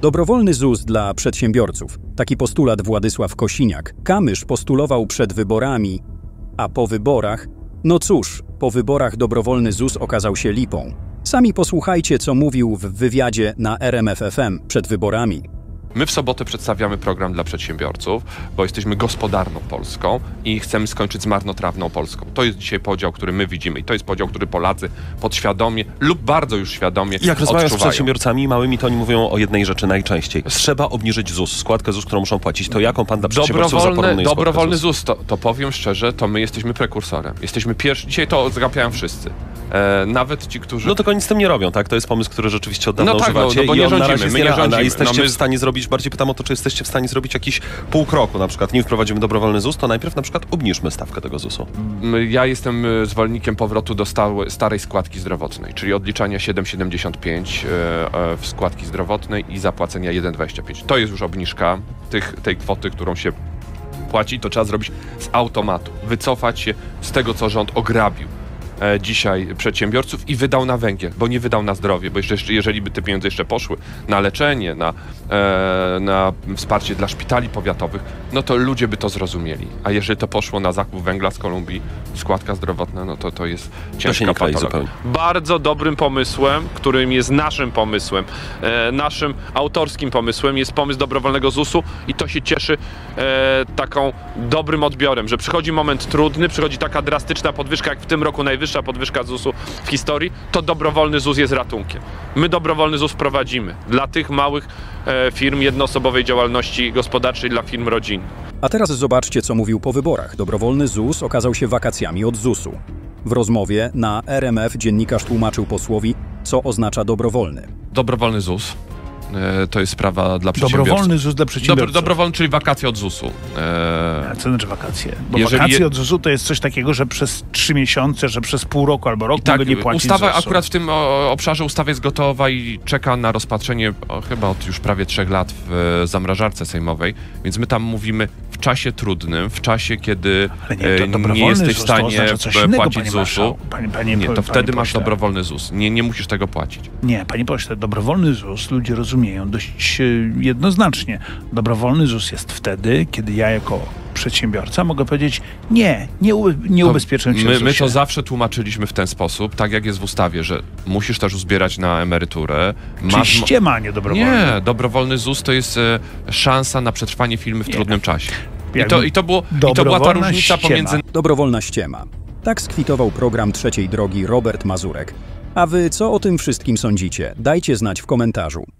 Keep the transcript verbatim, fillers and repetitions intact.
Dobrowolny ZUS dla przedsiębiorców. Taki postulat Władysław Kosiniak-Kamysz postulował przed wyborami, a po wyborach... No cóż, po wyborach dobrowolny ZUS okazał się lipą. Sami posłuchajcie, co mówił w wywiadzie na R M F F M przed wyborami. My w sobotę przedstawiamy program dla przedsiębiorców, bo jesteśmy gospodarną Polską i chcemy skończyć z marnotrawną Polską. To jest dzisiaj podział, który my widzimy i to jest podział, który Polacy podświadomie lub bardzo już świadomie odczuwają. Jak rozmawiasz z przedsiębiorcami małymi, to oni mówią o jednej rzeczy najczęściej. Trzeba obniżyć ZUS, składkę ZUS, którą muszą płacić. To jaką pan dla przedsiębiorców zaproponuje? Dobrowolny ZUS, to, to powiem szczerze, to my jesteśmy prekursorem. Jesteśmy pierwsi, dzisiaj to zgapiają wszyscy. E, nawet ci, którzy... No tylko nic z tym nie robią, tak? To jest pomysł, który rzeczywiście od dawna używacie. No tak, no, no, bo nie rządzimy, my nie rządzimy. A jesteście no my... w stanie zrobić bardziej pytam o to, czy jesteście w stanie zrobić jakiś pół kroku, na przykład nim wprowadzimy dobrowolny ZUS, to najpierw na przykład obniżmy stawkę tego ZUS-u. Ja jestem zwolennikiem powrotu do starej składki zdrowotnej, czyli odliczania siedem przecinek siedemdziesiąt pięć w składki zdrowotnej i zapłacenia jeden przecinek dwadzieścia pięć. To jest już obniżka tych, tej kwoty, którą się płaci, to trzeba zrobić z automatu, wycofać się z tego, co rząd ograbił dzisiaj przedsiębiorców i wydał na węgiel, bo nie wydał na zdrowie, bo jeszcze, jeżeli by te pieniądze jeszcze poszły na leczenie, na, e, na wsparcie dla szpitali powiatowych, no to ludzie by to zrozumieli. A jeżeli to poszło na zakup węgla z Kolumbii, składka zdrowotna, no to to jest ciężka patologia. Bardzo dobrym pomysłem, którym jest naszym pomysłem, e, naszym autorskim pomysłem jest pomysł dobrowolnego ZUS-u i to się cieszy e, taką dobrym odbiorem, że przychodzi moment trudny, przychodzi taka drastyczna podwyżka, jak w tym roku najwyższa podwyżka ZUS-u w historii, to dobrowolny ZUS jest ratunkiem. My dobrowolny ZUS prowadzimy dla tych małych e, firm jednoosobowej działalności gospodarczej, dla firm rodzin. A teraz zobaczcie, co mówił po wyborach. Dobrowolny ZUS okazał się wakacjami od ZUS-u. W rozmowie na R M F dziennikarz tłumaczył posłowi, co oznacza dobrowolny. Dobrowolny ZUS e, to jest sprawa dla przedsiębiorców. Dobrowolny ZUS dla przedsiębiorców. Dobry, dobrowolny, czyli wakacje od ZUS-u. E... A co znaczy wakacje? Bo Jeżeli wakacje je... od ZUS-u to jest coś takiego, że przez trzy miesiące, że przez pół roku albo rok tak, nie płacić ustawa ZUS-u. Akurat w tym obszarze ustawa jest gotowa i czeka na rozpatrzenie o, chyba od już prawie trzech lat w e, zamrażarce sejmowej, więc my tam mówimy w czasie trudnym, w czasie, kiedy e, nie, nie jesteś w stanie płacić ZUS-u. Nie, to wtedy masz dobrowolny ZUS. Nie, nie musisz tego płacić. Nie, panie pośle, dobrowolny ZUS ludzie rozumieją dość y, jednoznacznie. Dobrowolny ZUS jest wtedy, kiedy ja jako przedsiębiorca mogę powiedzieć, nie, nie, u, nie ubezpieczę się. My, my to zawsze tłumaczyliśmy w ten sposób, tak jak jest w ustawie, że musisz też uzbierać na emeryturę. Czyli masz... ściema, nie dobrowolny. Nie, dobrowolny ZUS to jest e, szansa na przetrwanie firmy w nie. trudnym czasie. I to, i, to było, I to była ta różnica ściema. pomiędzy... Dobrowolna ściema. Tak skwitował program Trzeciej Drogi Robert Mazurek. A wy co o tym wszystkim sądzicie? Dajcie znać w komentarzu.